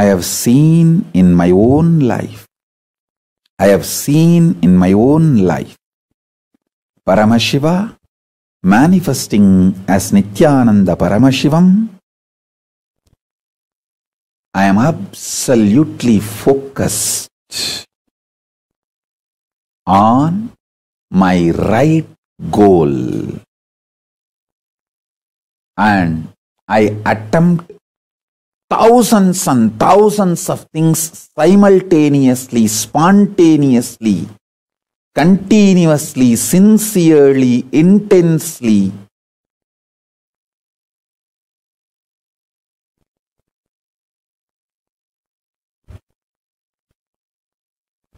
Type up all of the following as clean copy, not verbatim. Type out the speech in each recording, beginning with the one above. I have seen in my own life. I have seen in my own life. Paramashiva, manifesting as Nithyananda Paramashivam, I am absolutely focused on my right goal and I attempt thousands and thousands of things simultaneously, spontaneously, continuously, sincerely, intensely.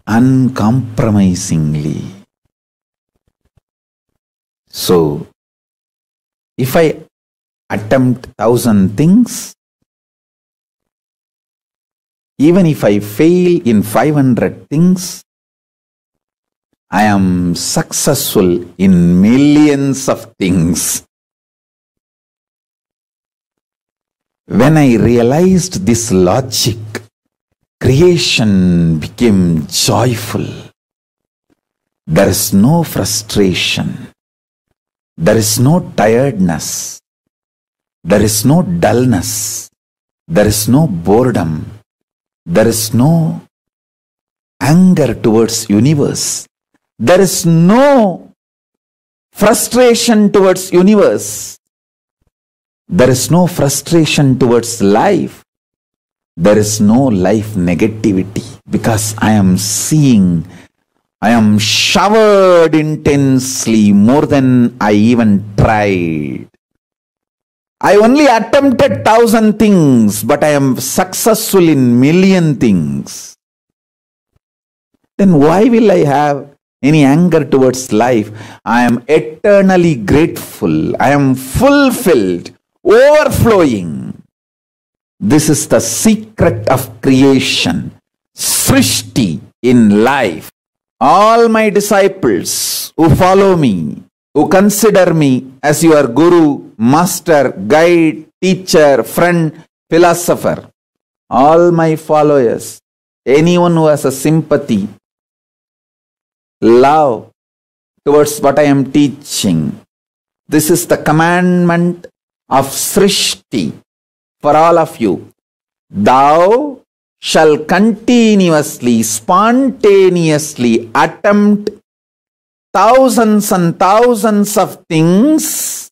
Uncompromisingly. So, if I attempt 1,000 things, even if I fail in 500 things, I am successful in millions of things. When I realized this logic, creation became joyful. There is no frustration. There is no tiredness. There is no dullness. There is no boredom. There is no anger towards universe. There is no frustration towards universe. There is no frustration towards life. There is no life negativity because I am seeing, I am showered intensely more than I even tried. I only attempted 1,000 things, but I am successful in million things. Then why will I have any anger towards life? I am eternally grateful. I am fulfilled, overflowing. This is the secret of creation, srishti in life. All my disciples who follow me, who consider me as your guru, master, guide, teacher, friend, philosopher. All my followers, anyone who has a sympathy, love towards what I am teaching. This is the commandment of srishti for all of you. Thou shall continuously, spontaneously attempt thousands and thousands of things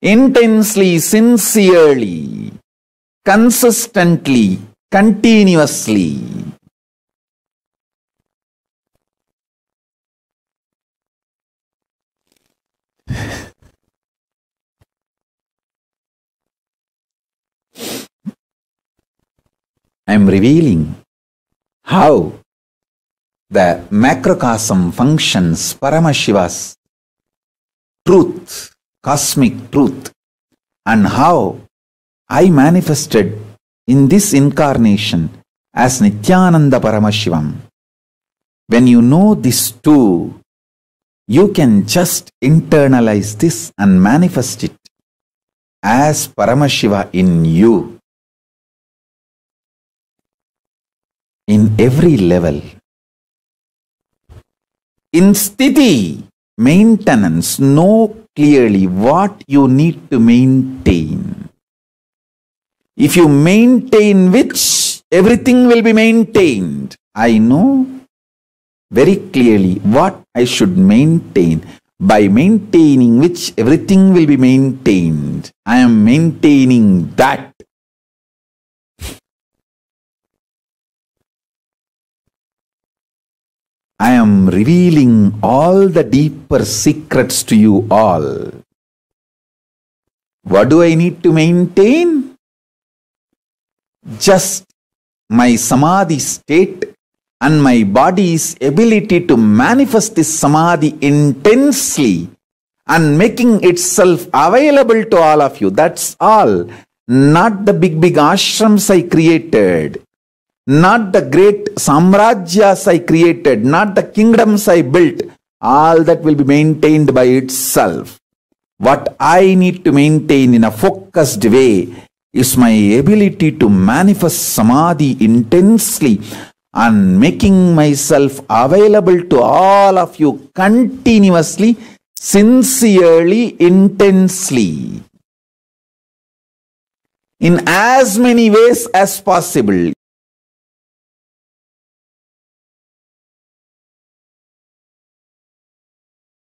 intensely, sincerely, consistently, continuously. I am revealing how the macrocosm functions Paramashiva's truth, cosmic truth, and how I manifested in this incarnation as Nithyananda Paramashivam. When you know this too, you can just internalize this and manifest it as Paramashiva in you. In every level. In sthiti, maintenance, no clearly what you need to maintain. If you maintain which, everything will be maintained. I know very clearly what I should maintain. By maintaining which, everything will be maintained. I am maintaining that. I am revealing all the deeper secrets to you all. What do I need to maintain? Just my samadhi state and my body's ability to manifest this samadhi intensely and making itself available to all of you. That's all. Not the big ashrams I created. Not the great samrajyas I created, not the kingdoms I built. All that will be maintained by itself. What I need to maintain in a focused way is my ability to manifest samadhi intensely and making myself available to all of you continuously, sincerely, intensely, in as many ways as possible.